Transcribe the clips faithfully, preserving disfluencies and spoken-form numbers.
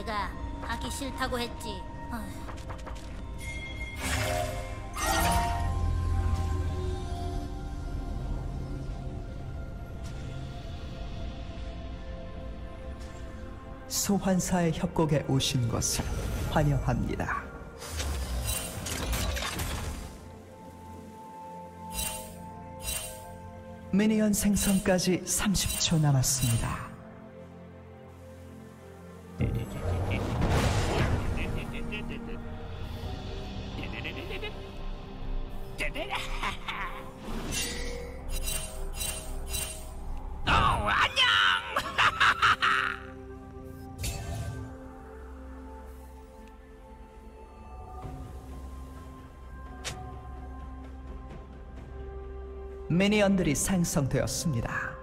내가 하기 싫다고 했지. 소환사의 협곡에 오신 것을 환영합니다. 미니언 생성까지 삼십 초 남았습니다. 미니언들이 생성되었습니다.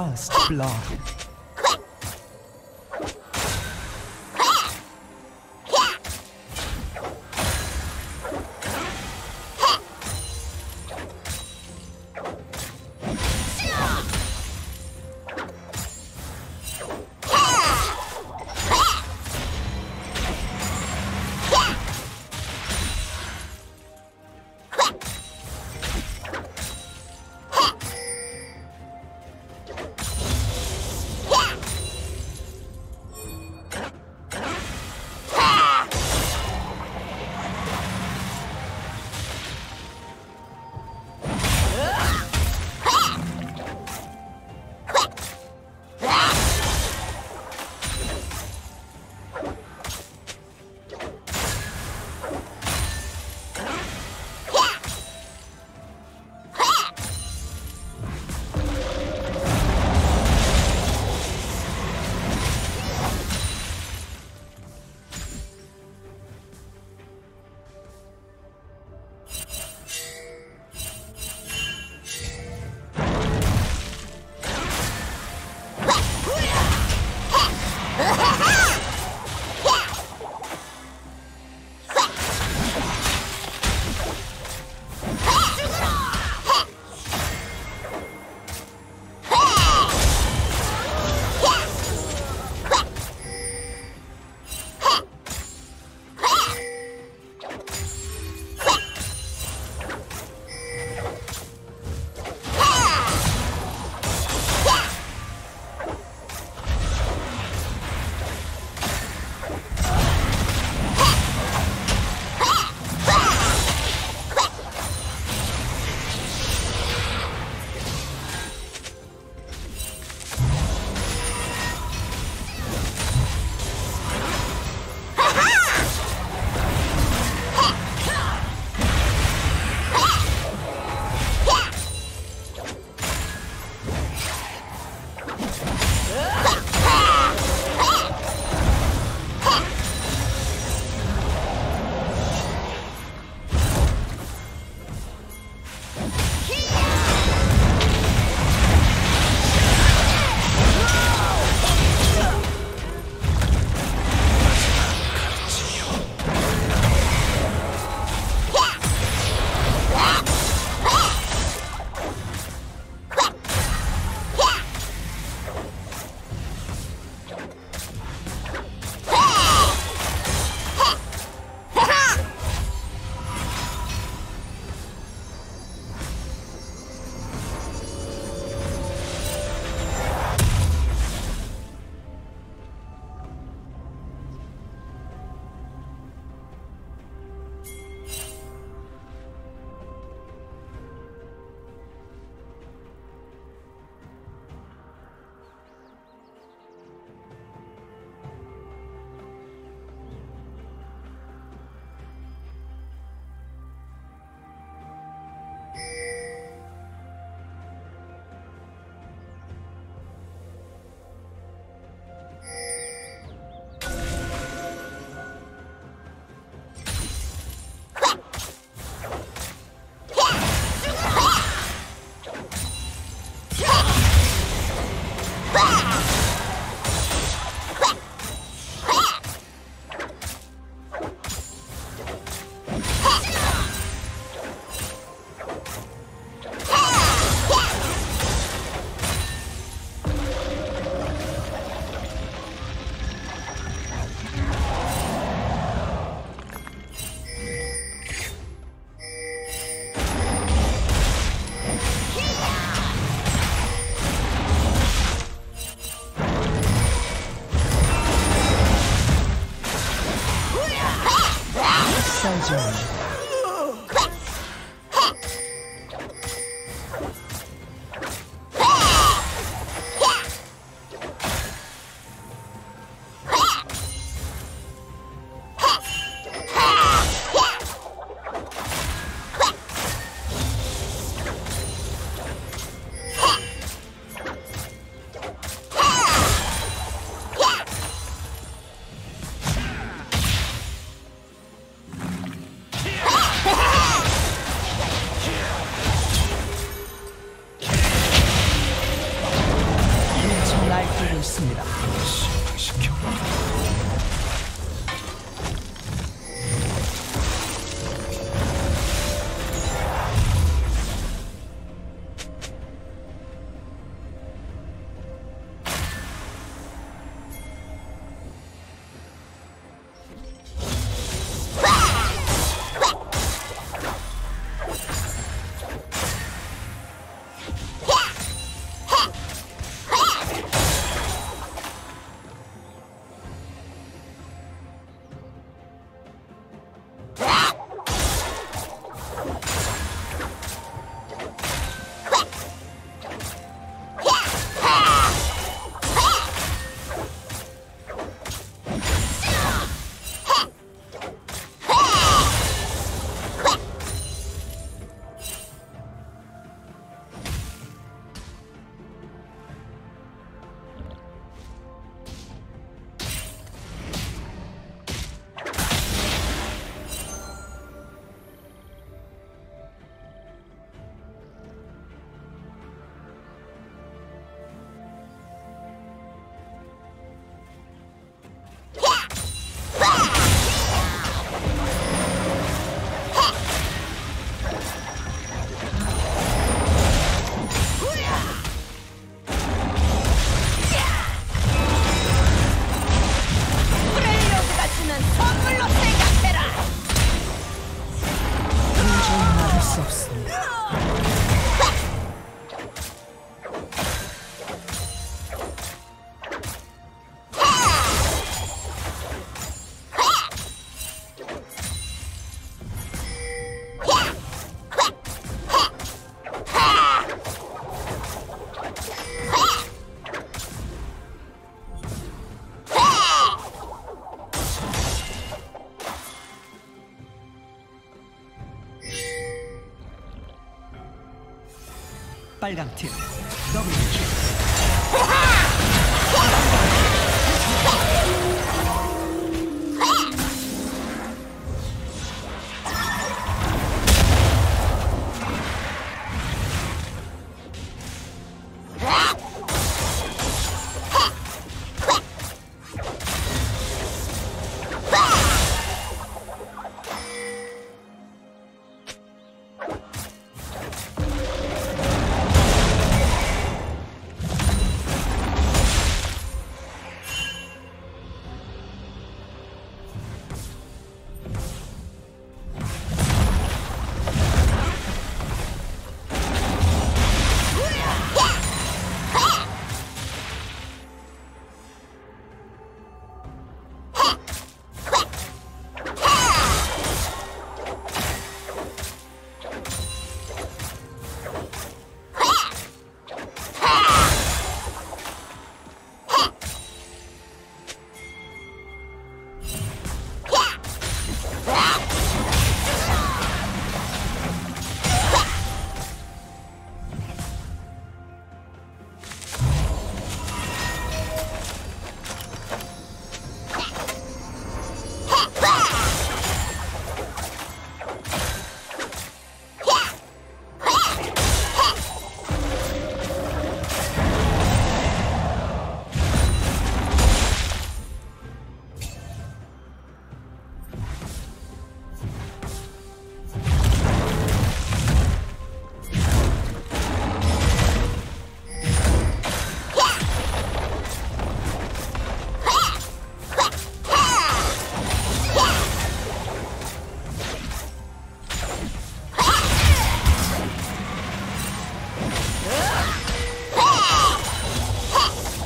First blood. Dojo. 빨강 팀 더블 킬.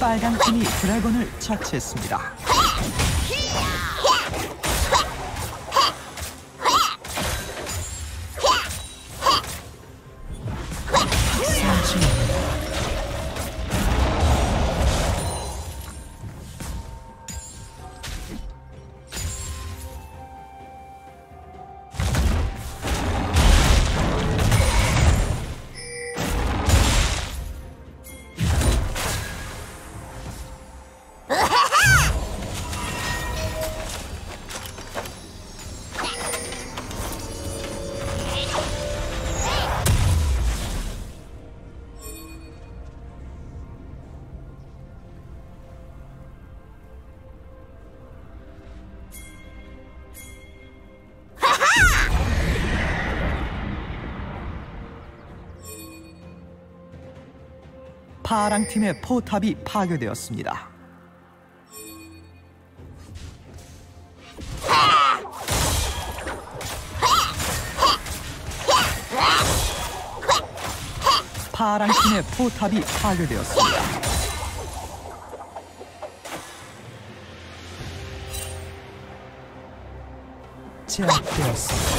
빨강 팀이 드래곤을 처치했습니다. 파랑팀의 포탑이 파괴되었습니다. 파랑팀의 포탑이 파괴되었습니다. 제압되었습니다.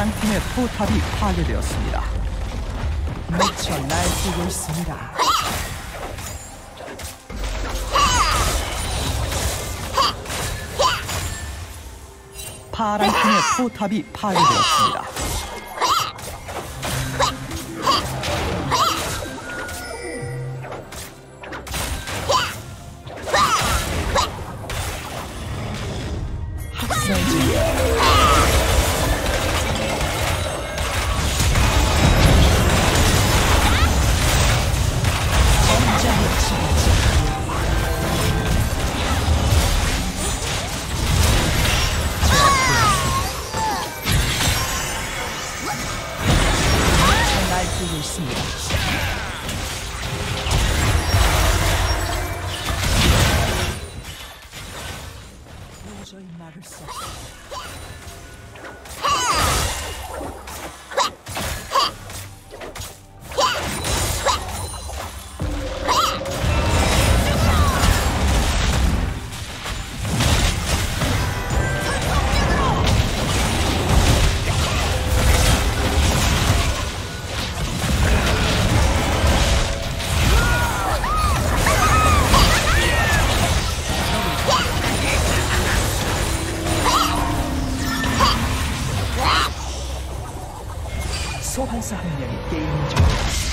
파랑팀의 포탑이 파괴되었습니다. 미쳐 날뛰고 있습니다. 파랑팀의 포탑이 파괴되었습니다. 도저히 막을 수 소환사 한 명이 게임을 좋아했습니다.